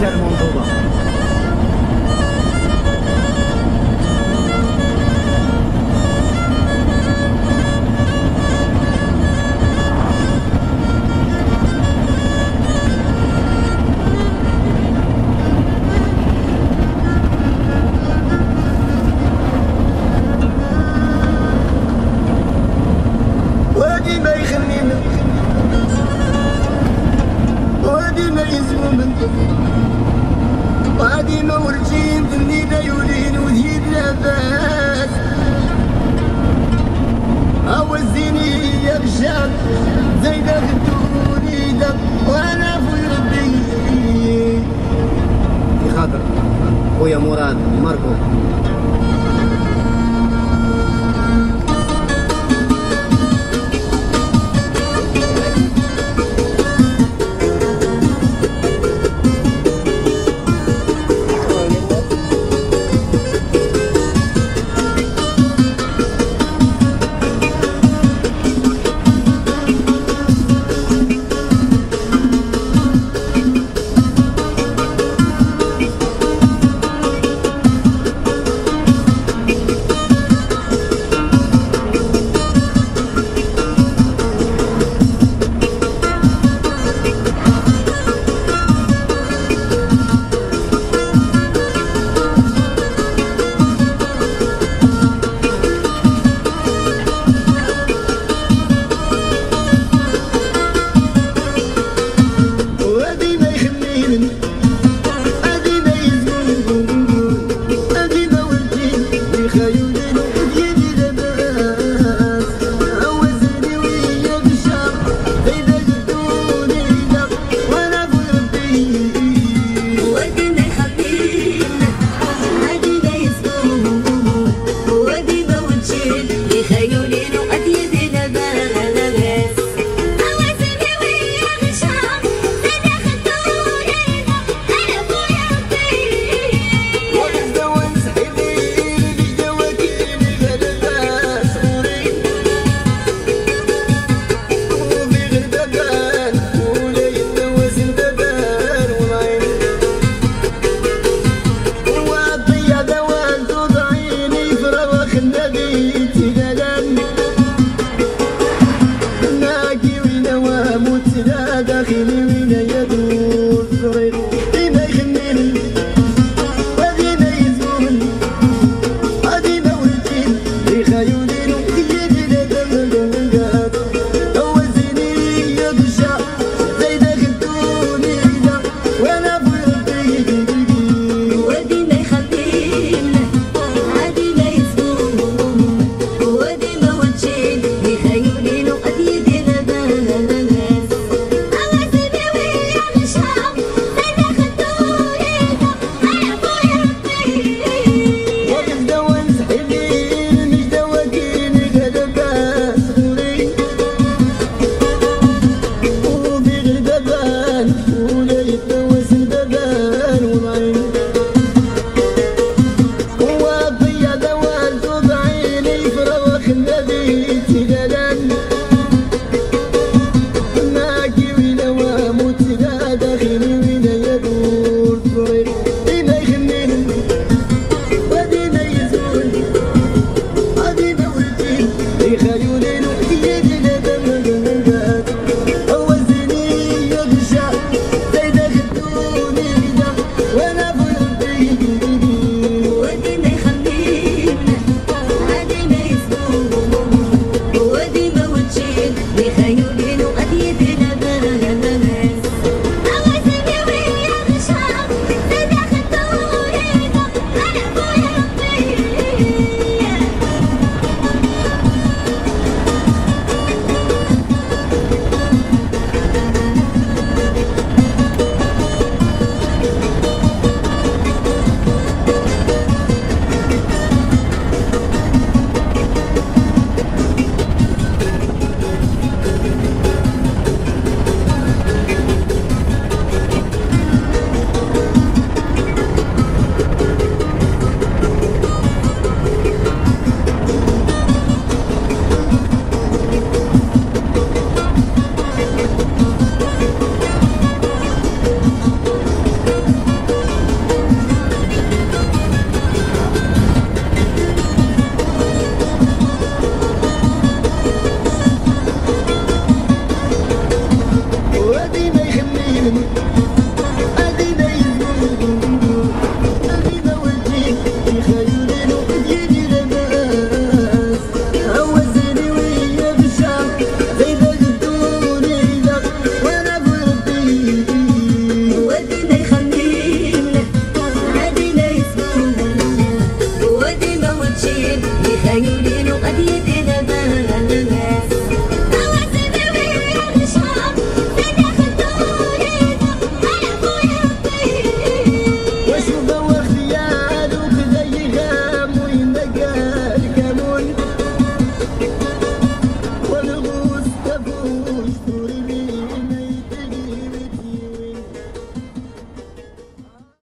تاع المنظومه. وهادي ما ورجين ذنينا يولين وذهيب لاباس هو الزيني يا بشاب زيدا غدوني دب وانا خويا ربي يا خاطر خويا مراد ماركو.